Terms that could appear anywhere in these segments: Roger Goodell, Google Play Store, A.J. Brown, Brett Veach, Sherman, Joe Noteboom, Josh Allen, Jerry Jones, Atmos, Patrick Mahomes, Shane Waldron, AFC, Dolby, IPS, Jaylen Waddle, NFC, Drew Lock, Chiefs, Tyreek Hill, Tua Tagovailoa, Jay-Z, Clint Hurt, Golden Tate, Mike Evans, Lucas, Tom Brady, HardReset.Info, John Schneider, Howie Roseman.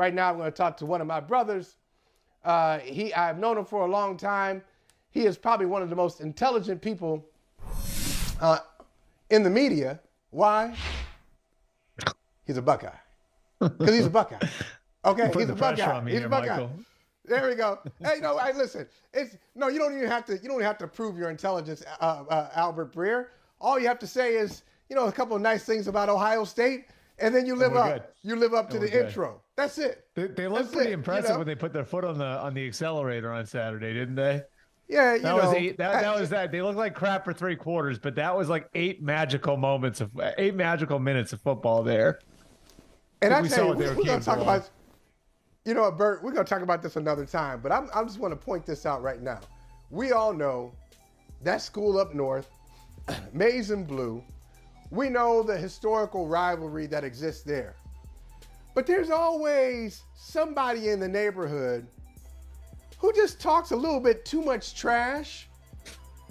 Right now, I'm going to talk to one of my brothers. I've known him for a long time. He is probably one of the most intelligent people in the media. Why? He's a Buckeye. Because he's a Buckeye. Okay, he's a Buckeye. He's a Buckeye. There we go. Hey, no, listen. You don't even have to. You don't have to prove your intelligence, Albert Breer. All you have to say is, a couple of nice things about Ohio State, and then you live up. Good. You live up to the intro. That's it. They looked pretty impressive when they put their foot on the accelerator on Saturday, didn't they? Yeah, that was that. They looked like crap for three quarters, but that was like eight magical minutes of football there. And I tell you, we're going to talk about. You know what, Bert, we're going to talk about this another time, but I just want to point this out right now. We all know that school up north, maize and blue, we know the historical rivalry that exists there. But there's always somebody in the neighborhood who just talks a little bit too much trash,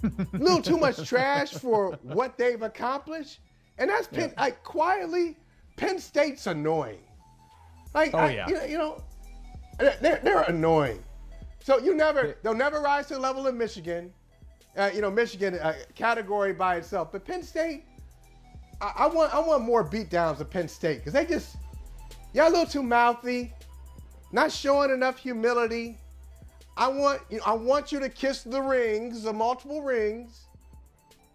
a little too much trash for what they've accomplished. And that's quietly, Penn State's annoying. They're annoying. So they'll never rise to the level of Michigan. Michigan, a category by itself. But Penn State, I want more beatdowns of Penn State because they just, y'all a little too mouthy, not showing enough humility. I want you to kiss the rings, the multiple rings.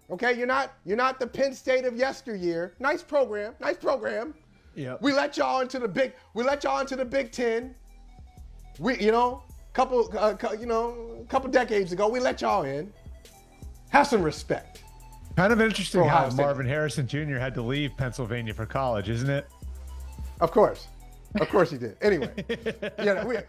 Okay, you're not the Penn State of yesteryear. Nice program. Yeah. We let y'all into the Big Ten. We, a couple decades ago, we let y'all in. Have some respect. Kind of interesting how Marvin Harrison Jr. had to leave Pennsylvania for college, isn't it? Of course he did. Anyway,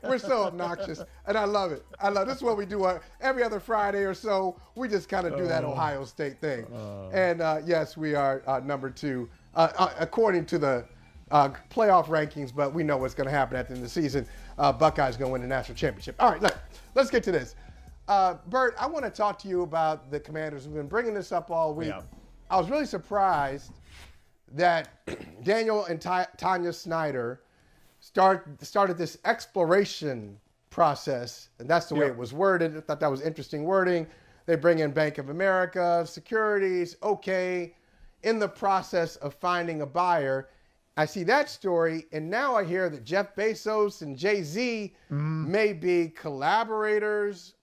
we're so obnoxious, and I love it. This is what we do every other Friday or so. We just kind of do that Ohio State thing, and yes, we are number two according to the playoff rankings, but we know what's going to happen at the end of the season. Buckeyes going to win the national championship. All right, let's get to this. Bert, I want to talk to you about the Commanders. We've been bringing this up all week. Yeah. I was really surprised that Daniel and Tanya Snyder started this exploration process, and that's the way it was worded. I thought that was interesting wording. They bring in Bank of America, securities, in the process of finding a buyer. I see that story, and now I hear that Jeff Bezos and Jay-Z may be collaborators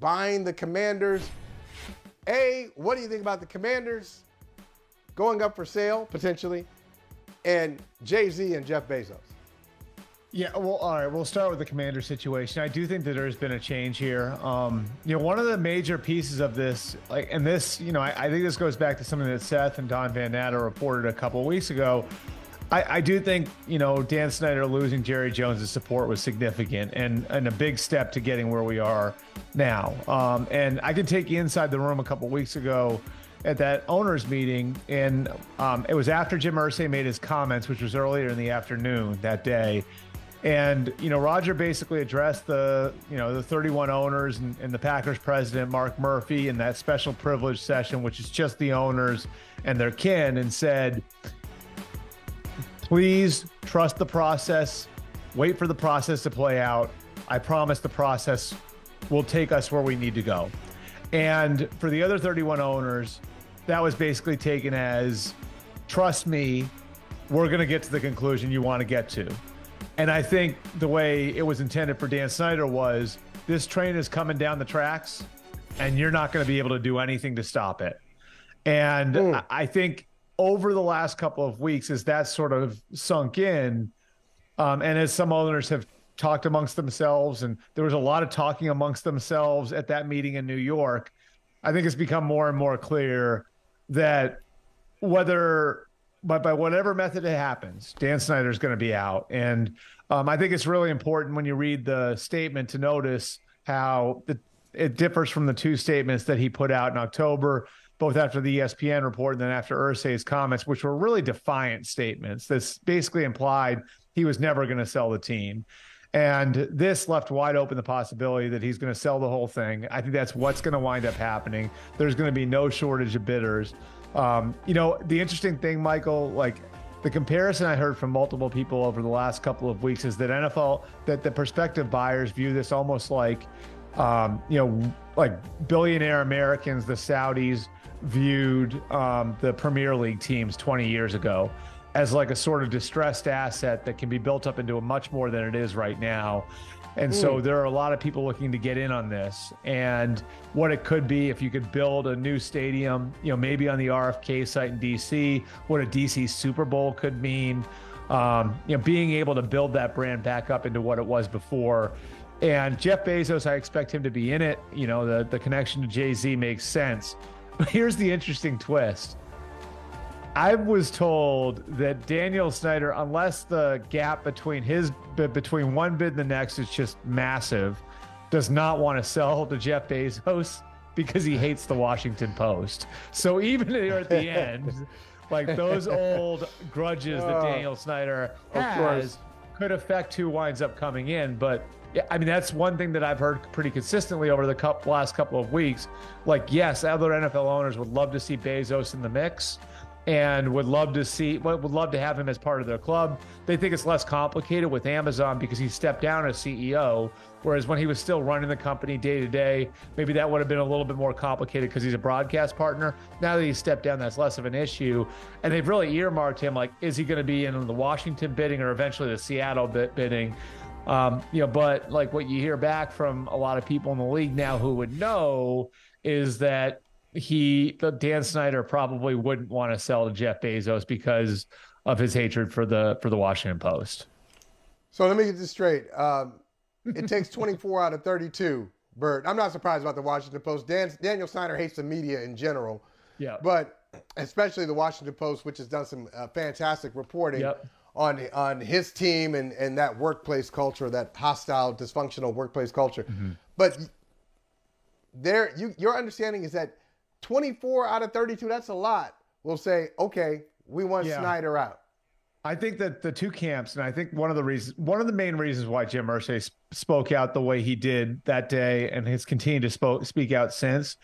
buying the Commanders. A, what do you think about the Commanders going up for sale, potentially, and Jay-Z and Jeff Bezos? Yeah, well, all right, we'll start with the Commander situation. I do think that there's been a change here. One of the major pieces of this, I think this goes back to something that Seth and Don Van Natta reported a couple of weeks ago. I do think, Dan Snyder losing Jerry Jones' support was significant and a big step to getting where we are now. And I could take you inside the room a couple of weeks ago at that owners meeting, and it was after Jim Irsay made his comments, which was earlier in the afternoon that day. And, Roger basically addressed the 31 owners and the Packers president, Mark Murphy, in that special privilege session, which is just the owners and their kin, and said, please trust the process, wait for the process to play out. I promise the process will take us where we need to go. And for the other 31 owners, that was basically taken as, trust me, we're going to get to the conclusion you want to get to. And I think the way it was intended for Dan Snyder was, this train is coming down the tracks and you're not going to be able to do anything to stop it. And I think over the last couple of weeks, as that sort of sunk in, and as some owners have talked amongst themselves, and there was a lot of talking amongst themselves at that meeting in New York, I think it's become more and more clear that by whatever method it happens, Dan Snyder's going to be out. And I think it's really important when you read the statement to notice how it differs from the two statements that he put out in October, both after the ESPN report and then after Irsay's comments, which were really defiant statements. This basically implied he was never going to sell the team. And this left wide open the possibility that he's going to sell the whole thing. I think that's what's going to wind up happening. There's going to be no shortage of bidders. The interesting thing, Michael, The comparison I heard from multiple people over the last couple of weeks is that that the prospective buyers view this almost like, like billionaire Americans, the Saudis viewed the Premier League teams 20 years ago as like a sort of distressed asset that can be built up into a much more than it is right now. And so there are a lot of people looking to get in on this and what it could be if you could build a new stadium, you know, maybe on the RFK site in DC, what a DC Super Bowl could mean, you know, being able to build that brand back up into what it was before. And Jeff Bezos, I expect him to be in it. You know, the connection to Jay-Z makes sense. But here's the interesting twist. I was told that Daniel Snyder, unless the gap between one bid and the next is just massive, does not want to sell to Jeff Bezos because he hates the Washington Post. So even there at the end, like those old grudges that Daniel Snyder has could affect who winds up coming in. But I mean, that's one thing that I've heard pretty consistently over the last couple of weeks. Like, yes, other NFL owners would love to see Bezos in the mix and would love to have him as part of their club. They think it's less complicated with Amazon because he stepped down as CEO, whereas when he was still running the company day to day, maybe that would have been a little bit more complicated because he's a broadcast partner. Now that he's stepped down, that's less of an issue. And they've really earmarked him, like, is he going to be in the Washington bidding or eventually the Seattle bidding? You know, but like what you hear back from a lot of people in the league now who would know is that Dan Snyder probably wouldn't want to sell to Jeff Bezos because of his hatred for the Washington Post. So let me get this straight. It takes 24 out of 32, Bert. I'm not surprised about the Washington Post. Daniel Snyder hates the media in general, but especially the Washington Post, which has done some fantastic reporting on his team and that workplace culture, that hostile, dysfunctional workplace culture. Mm-hmm. But your understanding is that 24 out of 32, that's a lot, will say, okay, we want Snyder out. I think that the two camps, and I think one of the main reasons why Jim Irsay spoke out the way he did that day and has continued to speak out since,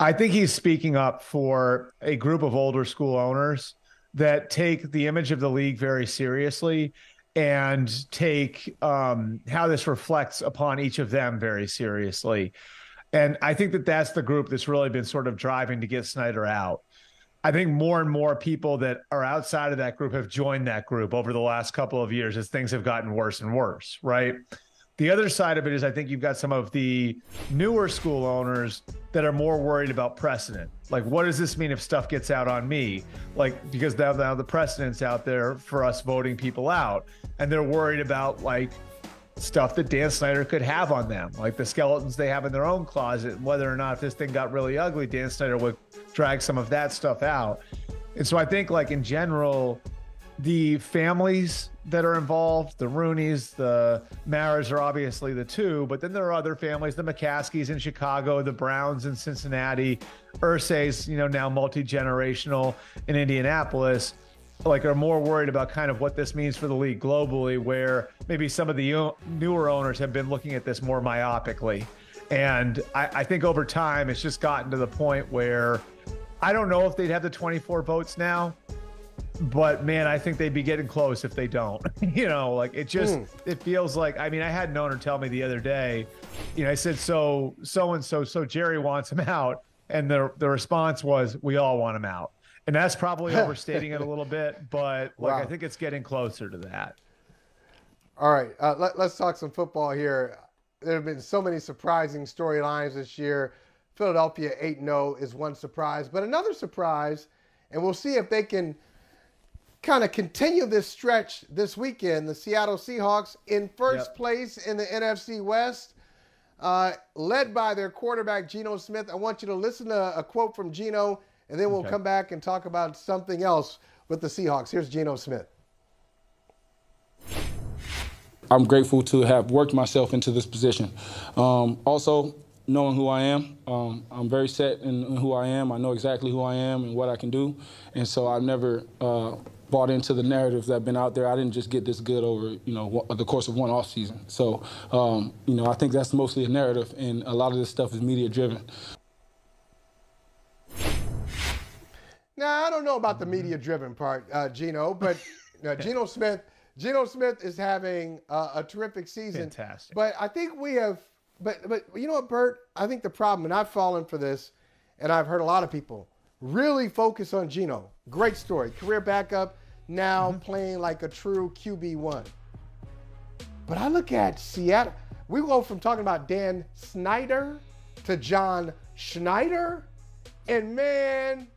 I think he's speaking up for a group of older school owners that take the image of the league very seriously and take how this reflects upon each of them very seriously. And I think that that's the group that's really been sort of driving to get Snyder out. I think more and more people that are outside of that group have joined that group over the last couple of years as things have gotten worse and worse, right? The other side of it is I think you've got some of the newer school owners that are more worried about precedent. Like, what does this mean if stuff gets out on me? Like, because now the precedent's out there for us voting people out. And they're worried about, like, stuff that Dan Snyder could have on them, like the skeletons they have in their own closet, whether or not if this thing got really ugly, Dan Snyder would drag some of that stuff out. And so I think, like, in general, the families that are involved, the Rooneys, the Maras are obviously the two, but then there are other families, the McCaskies in Chicago, the Browns in Cincinnati, Irsay's, you know, now multi-generational in Indianapolis, like, are more worried about kind of what this means for the league globally, where maybe some of the newer owners have been looking at this more myopically. And I think over time, it's just gotten to the point where I don't know if they'd have the 24 votes now, but man, I think they'd be getting close if they don't, you know, like it just, it feels like, I mean, I had an owner tell me the other day, you know, I said, so Jerry wants him out. And the response was, we all want him out. And that's probably overstating it a little bit, but like I think it's getting closer to that. All right, let's talk some football here. There have been so many surprising storylines this year. Philadelphia 8-0 is one surprise, but another surprise, and we'll see if they can kind of continue this stretch this weekend. The Seattle Seahawks in first place in the NFC West, led by their quarterback, Geno Smith. I want you to listen to a quote from Geno, and then we'll come back and talk about something else with the Seahawks. Here's Geno Smith. I'm grateful to have worked myself into this position. Also, knowing who I am, I'm very set in who I am. I know exactly who I am and what I can do. And so I never bought into the narratives that have been out there. I didn't just get this good over, you know, the course of one offseason. So, you know, I think that's mostly a narrative, and a lot of this stuff is media-driven. Now, I don't know about the media-driven part, Geno, but Geno Smith is having a terrific season. Fantastic. But I think we have – but you know what, Bert? I think the problem, and I've fallen for this, and I've heard a lot of people really focus on Geno. Great story. Career backup, now playing like a true QB1. But I look at Seattle. We go from talking about Dan Snyder to John Schneider, and, man,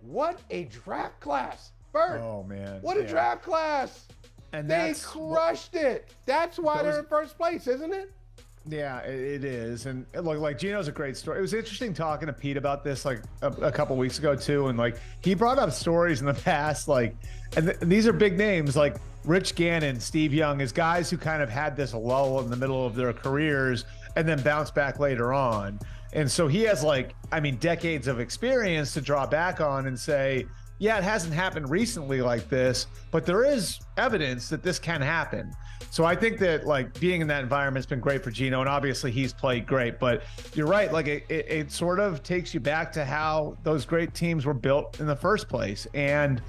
what a draft class. Bert, oh, man. What a draft class. And they crushed it. That's why they're in first place, isn't it? Yeah, it is. And look, like, Geno's a great story. It was interesting talking to Pete about this like a couple weeks ago too, and like he brought up stories in the past, like, and these are big names like Rich Gannon, Steve Young, as guys who kind of had this lull in the middle of their careers and then bounced back later on. And so he has, like, I mean, decades of experience to draw back on and say, yeah, it hasn't happened recently like this, but there is evidence that this can happen. So I think that, like, being in that environment has been great for Geno, and obviously he's played great, but you're right. Like, it sort of takes you back to how those great teams were built in the first place. And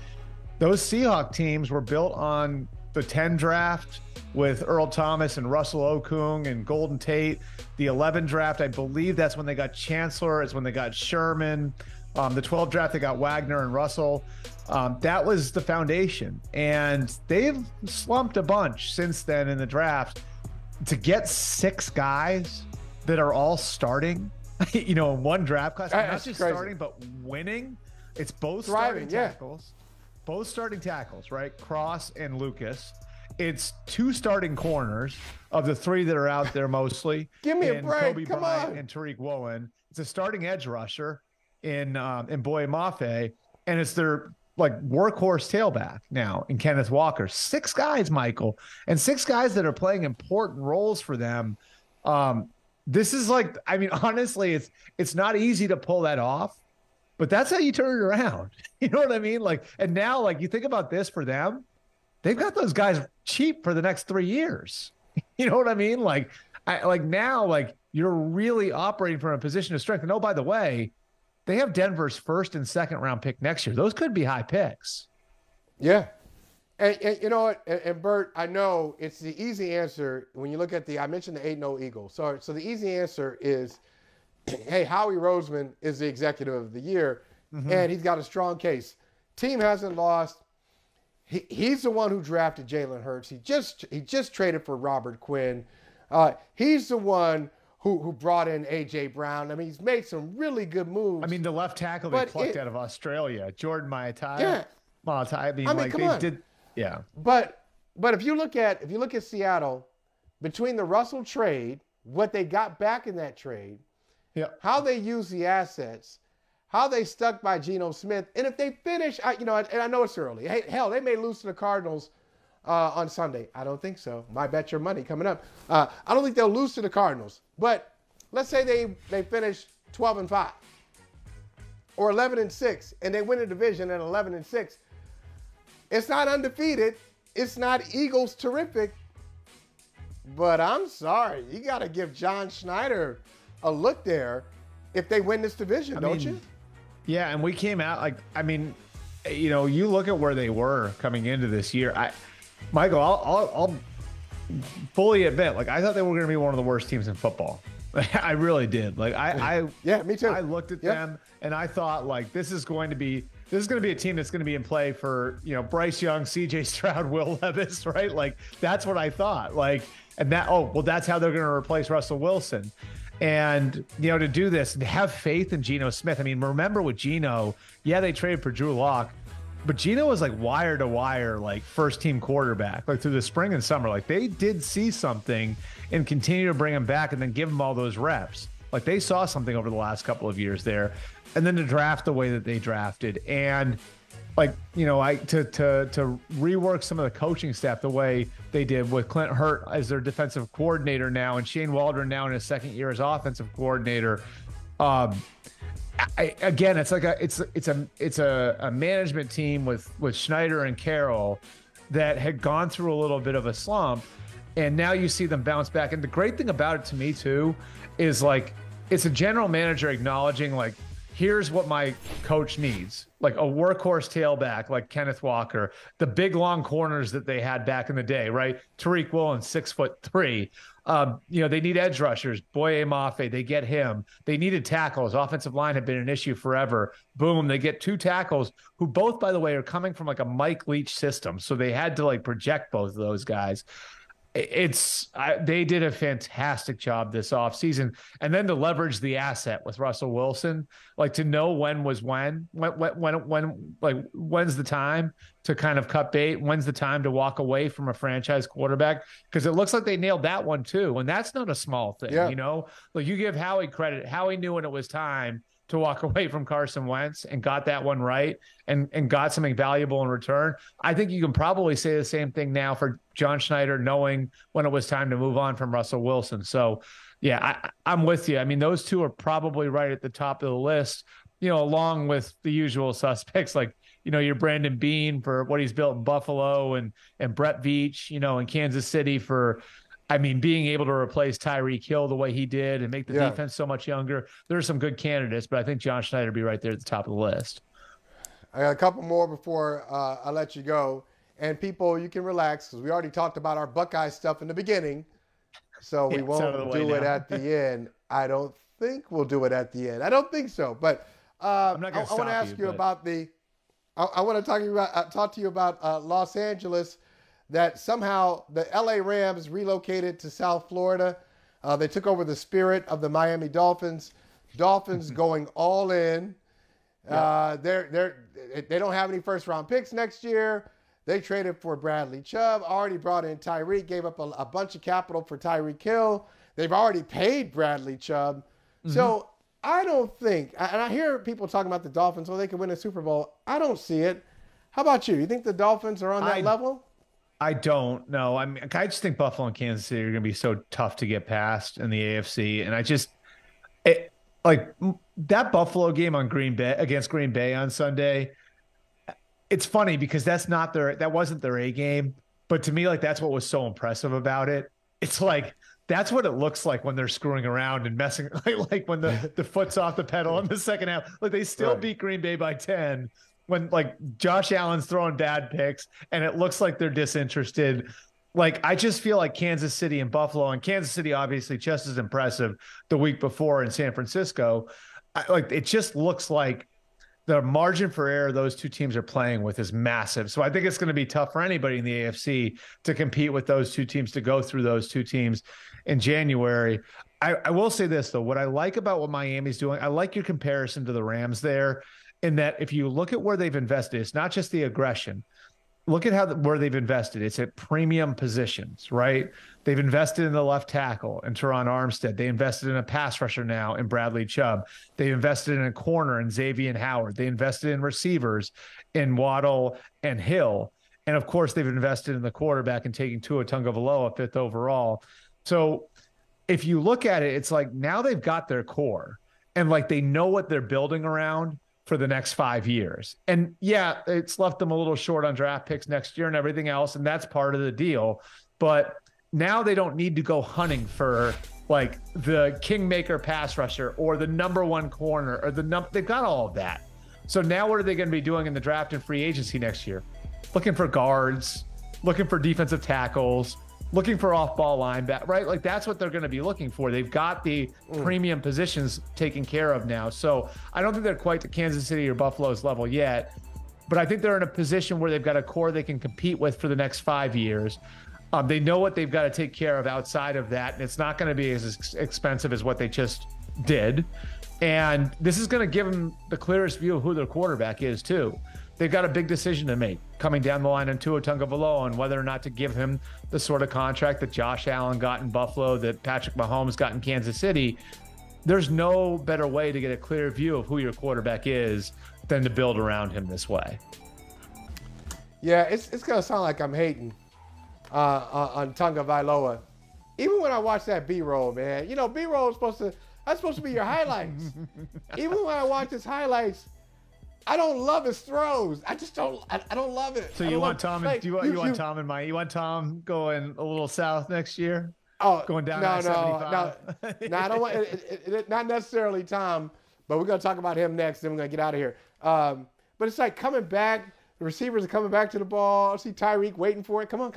those Seahawks teams were built on the 10 draft with Earl Thomas and Russell Okung and Golden Tate. The 11 draft, I believe that's when they got Chancellor. It's when they got Sherman. The 12 draft, they got Wagner and Russell. That was the foundation. And they've slumped a bunch since then in the draft. To get 6 guys that are all starting, you know, in one draft class, not just crazy. Starting, but winning. It's both thriving, starting tackles. Yeah. Both starting tackles, right? Cross and Lucas. It's 2 starting corners of the 3 that are out there mostly. Give me a break. Kobe Come Bryant on. And Tariq Woolen. It's a starting edge rusher in Boye Mafe, and it's their, like, workhorse tailback now in Kenneth Walker. 6 guys, Michael, and 6 guys that are playing important roles for them. This is, like, I mean, honestly, it's not easy to pull that off, but that's how you turn it around. You know what I mean? Like, and now, like, you think about this for them, they've got those guys cheap for the next 3 years. You know what I mean? Like, now you're really operating from a position of strength. And oh, by the way, they have Denver's first and second round pick next year. Those could be high picks. Yeah. And you know what? And Bert, I know it's the easy answer when you look at I mentioned the 8-0 Eagles. So the easy answer is, hey, Howie Roseman is the executive of the year, and he's got a strong case. Team hasn't lost. He's the one who drafted Jalen Hurts. He just traded for Robert Quinn. He's the one who brought in A.J. Brown. I mean, he's made some really good moves. I mean, the left tackle they plucked out of Australia, Jordan Myatai. Yeah. Myatai, I mean like, they on. Did – yeah. But if you look at Seattle, between the Russell trade, what they got back in that trade, how they use the assets, how they stuck by Geno Smith, and if they finish – you know, and I know it's early. Hey, hell, they may lose to the Cardinals on Sunday. I don't think so. My bet your money coming up. I don't think they'll lose to the Cardinals. But let's say they finish 12-5 or 11-6, and they win a division at 11-6. It's not undefeated. It's not Eagles terrific. But I'm sorry, you got to give John Schneider a look there if they win this division, don't you? Yeah, and we came out like, I mean, you know, you look at where they were coming into this year. Michael, I'll fully admit, like, I thought they were going to be one of the worst teams in football. I really did. Like, I me too. I looked at them and I thought, like, this is going to be a team that's going to be in play for, you know, Bryce Young, C.J. Stroud, Will Levis, right? Like, that's what I thought. Like, and that, oh, well, that's how they're going to replace Russell Wilson. And, you know, to do this and have faith in Geno Smith. I mean, remember with Geno, they traded for Drew Lock, but Geno was like wire to wire, like first team quarterback, like through the spring and summer. Like, they did see something and continue to bring him back and then give him all those reps. Like, they saw something over the last couple of years there. And then to draft the way that they drafted, and, like, you know, to rework some of the coaching staff the way they did with Clint Hurt as their defensive coordinator now, and Shane Waldron now in his second year as offensive coordinator. Again, it's like a management team with Schneider and Carroll that had gone through a little bit of a slump, and now you see them bounce back. And the great thing about it to me too is, like, it's a general manager acknowledging, like, here's what my coach needs, like a workhorse tailback like Kenneth Walker, the big long corners that they had back in the day, right? Tariq Woolen, 6'3". You know, they need edge rushers. Boye Mafe, they get him. They needed tackles. Offensive line had been an issue forever. Boom, they get two tackles who both, by the way, are coming from like a Mike Leach system. So they had to like project both of those guys. They did a fantastic job this offseason. And then to leverage the asset with Russell Wilson, like to know when was when, like when's the time to kind of cut bait? When's the time to walk away from a franchise quarterback? Because it looks like they nailed that one too. And that's not a small thing, yeah. You know, like you give Howie credit. Howie knew when it was time to walk away from Carson Wentz and got that one right and got something valuable in return. I think you can probably say the same thing now for John Schneider, knowing when it was time to move on from Russell Wilson. So yeah, I'm with you. I mean, those two are probably right at the top of the list, you know, along with the usual suspects, like, you know, your Brandon Bean for what he's built in Buffalo and Brett Veach, you know, in Kansas City for, I mean, being able to replace Tyreek Hill the way he did and make the defense so much younger. There are some good candidates, but I think John Schneider would be right there at the top of the list. I got a couple more before I let you go. And people, you can relax because we already talked about our Buckeye stuff in the beginning. So we won't do it at the end. I don't think we'll do it at the end. I don't think so. But I want to ask you about the – I want to talk to you about Los Angeles – that somehow the LA Rams relocated to South Florida. They took over the spirit of the Miami Dolphins. Dolphins going all in. They don't have any first-round picks next year. They traded for Bradley Chubb, already brought in Tyreek, gave up a bunch of capital for Tyreek Hill. They've already paid Bradley Chubb. So I don't think, and I hear people talking about the Dolphins, well, they could win a Super Bowl. I don't see it. How about you? You think the Dolphins are on that level? I don't know. I mean, I just think Buffalo and Kansas City are going to be so tough to get past in the AFC. And I just like that Buffalo game on against Green Bay on Sunday. It's funny because that wasn't their A game. But to me, like, that's what was so impressive about it. It's like, that's what it looks like when they're screwing around and messing, like when the foot's off the pedal in the second half, like they still beat Green Bay by 10. When like Josh Allen's throwing bad picks and it looks like they're disinterested. Like, I just feel like Kansas City and Buffalo, and Kansas City obviously just as impressive the week before in San Francisco. Like, it just looks like the margin for error those two teams are playing with is massive. So I think it's going to be tough for anybody in the AFC to compete with those two teams, to go through those two teams in January. I will say this though, what I like about what Miami's doing, I like your comparison to the Rams there. In that, if you look at where they've invested, it's not just the aggression. Look at where they've invested. It's at premium positions, right? They've invested in the left tackle and Teron Armstead. They invested in a pass rusher now in Bradley Chubb. They invested in a corner in Xavier Howard. They invested in receivers in Waddle and Hill. And of course, they've invested in the quarterback and taking Tua Tagovailoa 5th overall. So if you look at it, it's like now they've got their core and like they know what they're building around for the next 5 years. And yeah, it's left them a little short on draft picks next year and everything else. And that's part of the deal. But now they don't need to go hunting for like the kingmaker pass rusher or the number one corner or they've got all of that. So now what are they going to be doing in the draft and free agency next year? Looking for guards, looking for defensive tackles, looking for off-ball linebacker, right? Like, that's what they're going to be looking for. They've got the premium positions taken care of now. So I don't think they're quite to Kansas City or Buffalo's level yet, but I think they're in a position where they've got a core they can compete with for the next 5 years. They know what they've got to take care of outside of that, and it's not going to be as expensive as what they just did. And this is going to give them the clearest view of who their quarterback is, too. They've got a big decision to make coming down the line on Tua Tagovailoa and whether or not to give him the sort of contract that Josh Allen got in Buffalo, that Patrick Mahomes got in Kansas City. There's no better way to get a clear view of who your quarterback is than to build around him this way. Yeah, it's going to sound like I'm hating on Tagovailoa. Even when I watch that B-roll, man, you know, B-roll is supposed to be your highlights. Even when I watch his highlights, I don't love his throws. I just don't. I don't love it. So you want Tom and Mike? You want Tom going a little south next year? Oh, going down I-75. No, I don't want. Not necessarily Tom, But we're going to talk about him next, then we're going to get out of here. But it's like coming back. The receivers are coming back to the ball. I see Tyreek waiting for it. Come on.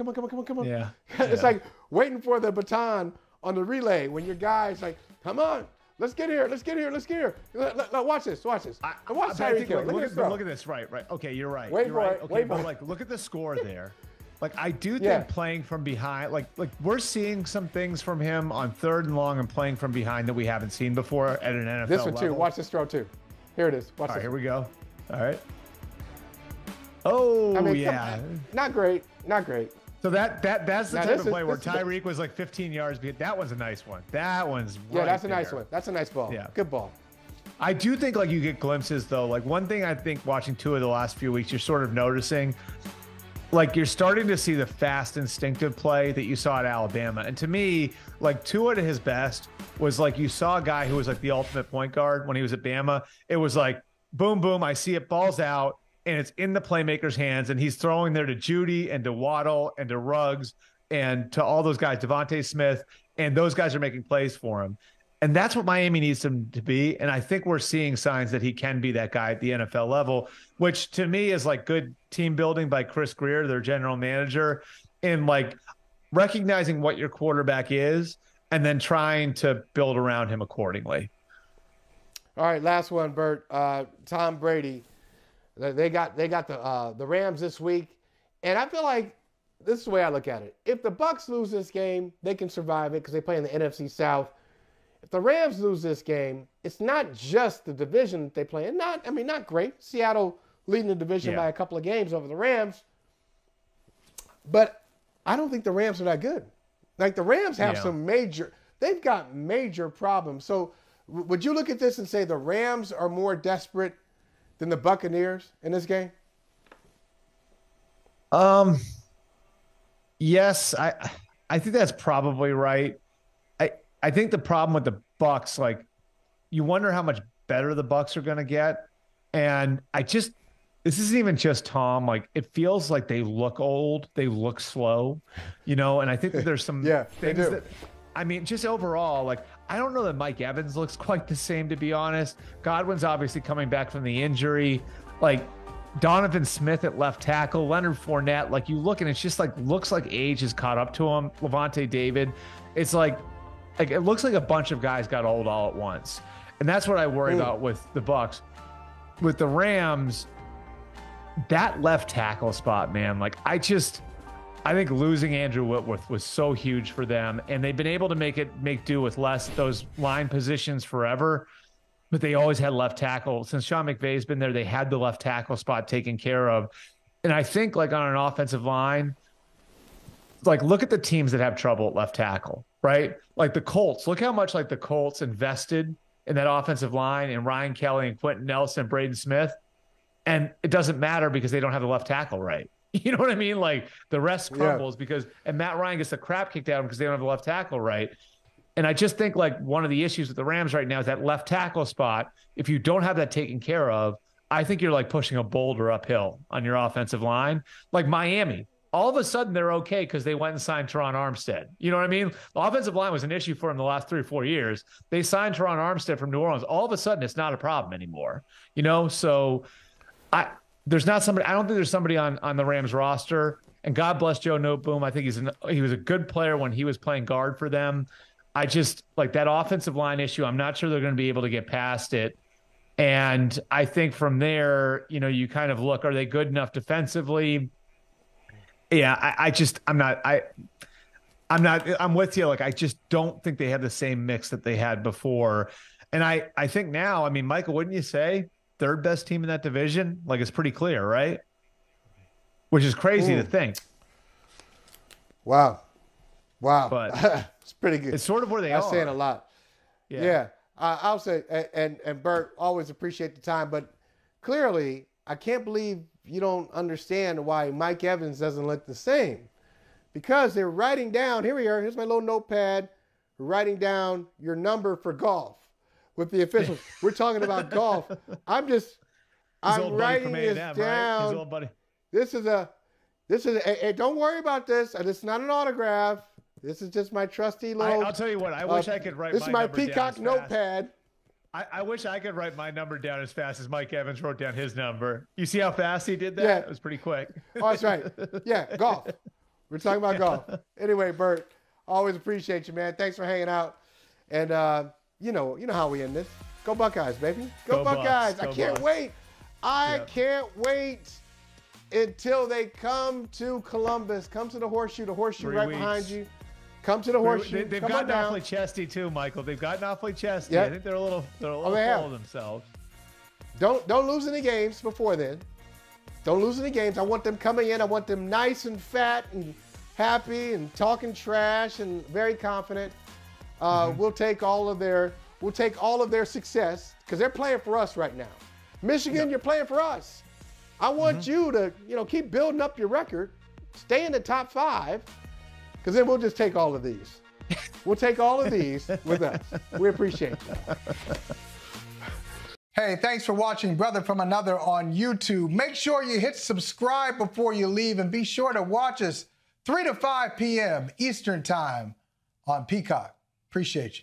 Yeah. It's like waiting for the baton on the relay when your guy's like, come on. Let's get here. Watch this. Watch Tyreek Hill. Look at this. Right. Okay, you're right. Wait for it. Okay, but like, look at the score there. Like, I do think playing from behind, like we're seeing some things from him on third and long and playing from behind that we haven't seen before at an NFL level. This one, too. Watch this throw, too. Here it is. Watch this. All right, here we go. All right. Oh, I mean, yeah. Not great. So that's the type of play where Tyreek was like 15 yards. That was a nice one. That one's right. Yeah, that's a nice one. That's a nice ball. Yeah. Good ball. I do think, like, you get glimpses, though. Like, one thing I think watching Tua the last few weeks, you're sort of noticing – like, you're starting to see the fast, instinctive play that you saw at Alabama. And to me, like, Tua to his best was like you saw a guy who was like the ultimate point guard when he was at Bama. It was like, boom, boom, I see it, balls out, and it's in the playmaker's hands. And he's throwing there to Judy and to Waddle and to Ruggs and to all those guys, Devontae Smith, and those guys are making plays for him. And that's what Miami needs him to be. And I think we're seeing signs that he can be that guy at the NFL level, which to me is like good team building by Chris Greer, their general manager, and like recognizing what your quarterback is and then trying to build around him accordingly. All right, last one, Bert. Tom Brady. They got the Rams this week. And I feel like this is the way I look at it. If the Bucs lose this game, they can survive it because they play in the NFC South. If the Rams lose this game, it's not just the division that they play. And not great. Seattle leading the division by a couple of games over the Rams. But I don't think the Rams are that good. Like, the Rams have they've got major problems. So would you look at this and say the Rams are more desperate than the Buccaneers in this game? Yes, I think that's probably right. I think the problem with the Bucs, like, you wonder how much better the Bucs are going to get. And this isn't even just Tom. Like, it feels like they look old. They look slow, you know? And I think that there's some things that, I mean, just overall, like, I don't know that Mike Evans looks quite the same, to be honest. Godwin's obviously coming back from the injury. Like, Donovan Smith at left tackle, Leonard Fournette. Like, you look and it's just like, looks like age has caught up to him. Levante David. It's like it looks like a bunch of guys got old all at once. And that's what I worry about with the Bucs. With the Rams, that left tackle spot, man, like I think losing Andrew Whitworth was so huge for them. And they've been able to make do with less those line positions forever, but they always had left tackle. Since Sean McVay's been there, they had the left tackle spot taken care of. And I think, like, on an offensive line, like, look at the teams that have trouble at left tackle, right? Like the Colts, look how much like the Colts invested in that offensive line and Ryan Kelly and Quentin Nelson and Braden Smith. And it doesn't matter because they don't have the left tackle, right? You know what I mean? Like, the rest crumbles because Matt Ryan gets the crap kicked out of him because they don't have the left tackle, right? And I just think, like, one of the issues with the Rams right now is that left tackle spot. If you don't have that taken care of, I think you're like pushing a boulder uphill on your offensive line. Like Miami, all of a sudden they're okay because they went and signed Teron Armstead. You know what I mean? The offensive line was an issue for him the last 3 or 4 years. They signed Teron Armstead from New Orleans. All of a sudden it's not a problem anymore, you know? So I don't think there's somebody on the Rams roster, and God bless Joe Noteboom. I think he was a good player when he was playing guard for them. I just like that offensive line issue. I'm not sure they're going to be able to get past it. And I think from there, you know, you kind of look, are they good enough defensively? Yeah, I'm with you. Like, I just don't think they have the same mix that they had before. And I think now, I mean, Michael, wouldn't you say third best team in that division? Like, it's pretty clear, right? Which is crazy to think. Wow. But it's pretty good. It's sort of where they are. I'm saying a lot. Yeah. I'll say, and Bert, always appreciate the time, but clearly I can't believe you don't understand why Mike Evans doesn't look the same, because they're writing down, here we are, here's my little notepad, writing down your number for golf with the officials. We're talking about golf. I'm writing this down. Right? Old buddy. Hey, don't worry about this. It's not an autograph. This is just my trusty little. I'll tell you what, I wish I could write. This is my peacock notepad. I wish I could write my number down as fast as Mike Evans wrote down his number. You see how fast he did that? Yeah. It was pretty quick. Oh, that's right. Yeah, golf. We're talking about golf. Anyway, Bert, always appreciate you, man. Thanks for hanging out. And you know how we end this. Go Buckeyes, baby. Go Buckeyes. Bucks. I can't wait. I can't wait until they come to Columbus. Come to the Horseshoe. The Horseshoe right behind you. Come to the Horseshoe. They've gotten awfully chesty too, Michael. They've gotten awfully chesty. Yep. I think they're a little full of themselves. Don't lose any games before then. Don't lose any games. I want them coming in. I want them nice and fat and happy and talking trash and very confident. We'll take all of their success because they're playing for us right now. Michigan, You're playing for us. I want you to keep building up your record, stay in the top five. Because then we'll just take all of these. We'll take all of these with us. We appreciate you. Hey, thanks for watching Brother From Another on YouTube. Make sure you hit subscribe before you leave and be sure to watch us 3 to 5 p.m. Eastern Time on Peacock. Appreciate you.